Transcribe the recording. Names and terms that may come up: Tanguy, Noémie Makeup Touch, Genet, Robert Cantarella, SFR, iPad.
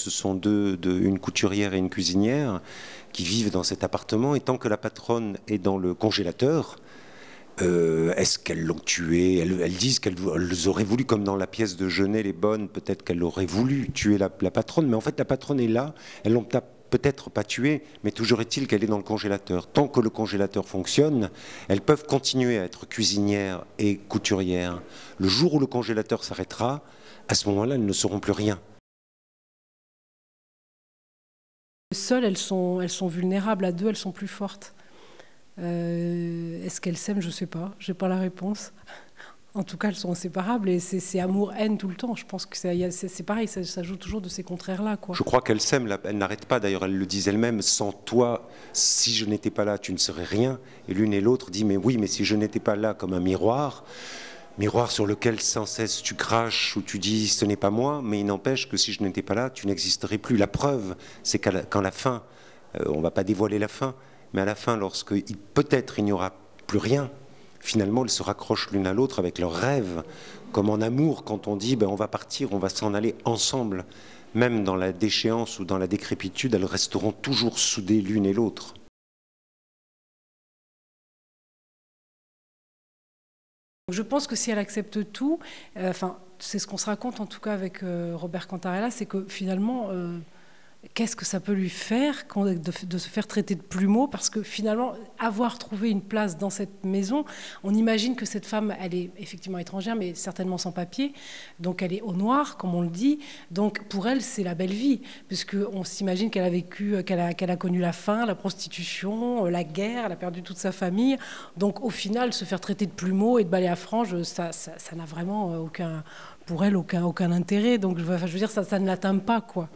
ce sont une couturière et une cuisinière qui vivent dans cet appartement, et tant que la patronne est dans le congélateur, est-ce qu'elles l'ont tuée? Elles disent qu'elles auraient voulu, comme dans la pièce de Genet, les bonnes, peut-être qu'elles auraient voulu tuer la patronne, mais en fait la patronne est là, elles l'ont peut-être pas tuée, mais toujours est-il qu'elle est dans le congélateur. Tant que le congélateur fonctionne, elles peuvent continuer à être cuisinières et couturières. Le jour où le congélateur s'arrêtera, à ce moment-là, elles ne sauront plus rien. Seules, elles sont vulnérables. À deux, elles sont plus fortes. Est-ce qu'elles s'aiment? Je ne sais pas. Je n'ai pas la réponse. En tout cas, elles sont inséparables. Et c'est amour-haine tout le temps. Je pense que c'est pareil. Ça joue toujours de ces contraires-là, quoi. Je crois qu'elles s'aiment. Elles n'arrêtent pas. D'ailleurs, elles le disent elles-mêmes. Sans toi, si je n'étais pas là, tu ne serais rien. Et l'une et l'autre dit, mais oui, mais si je n'étais pas là, comme un miroir... Miroir sur lequel sans cesse tu craches ou tu dis ce n'est pas moi, mais il n'empêche que si je n'étais pas là, tu n'existerais plus. La preuve, c'est qu'à la fin, on ne va pas dévoiler la fin, mais à la fin, lorsque peut-être il n'y aura plus rien, finalement, elles se raccrochent l'une à l'autre avec leurs rêves, comme en amour quand on dit ben, on va partir, on va s'en aller ensemble. Même dans la déchéance ou dans la décrépitude, elles resteront toujours soudées l'une et l'autre. Je pense que si elle accepte tout, enfin, c'est ce qu'on se raconte en tout cas avec Robert Cantarella, c'est que finalement, qu'est-ce que ça peut lui faire de se faire traiter de plumeau? Parce que finalement, avoir trouvé une place dans cette maison, on imagine que cette femme, elle est effectivement étrangère, mais certainement sans papier, donc elle est au noir, comme on le dit, donc pour elle, c'est la belle vie, puisqu'on s'imagine qu'elle a vécu, qu'elle a connu la faim, la prostitution, la guerre, elle a perdu toute sa famille, donc au final, se faire traiter de plumeau et de balai à franges, ça n'a vraiment aucun, pour elle, aucun intérêt, donc je veux dire, ça ne l'atteint pas, quoi.